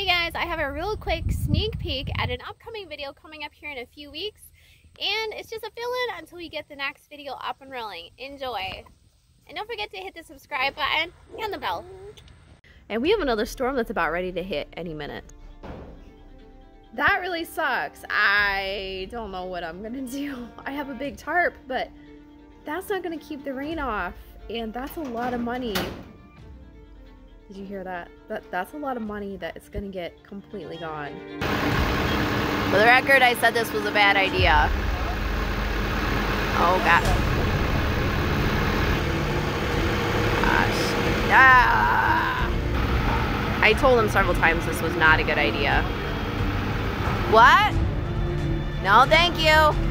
Hey guys, I have a real quick sneak peek at an upcoming video coming up here in a few weeks, and it's just a fill-in until we get the next video up and rolling. Enjoy! And don't forget to hit the subscribe button and the bell. And we have another storm that's about ready to hit any minute. That really sucks. I don't know what I'm gonna do. I have a big tarp, but that's not gonna keep the rain off, and that's a lot of money. Did you hear that? That's a lot of money that it's gonna get completely gone. For the record, I said this was a bad idea. Oh god. Gosh. Ah. I told him several times this was not a good idea. What? No, thank you.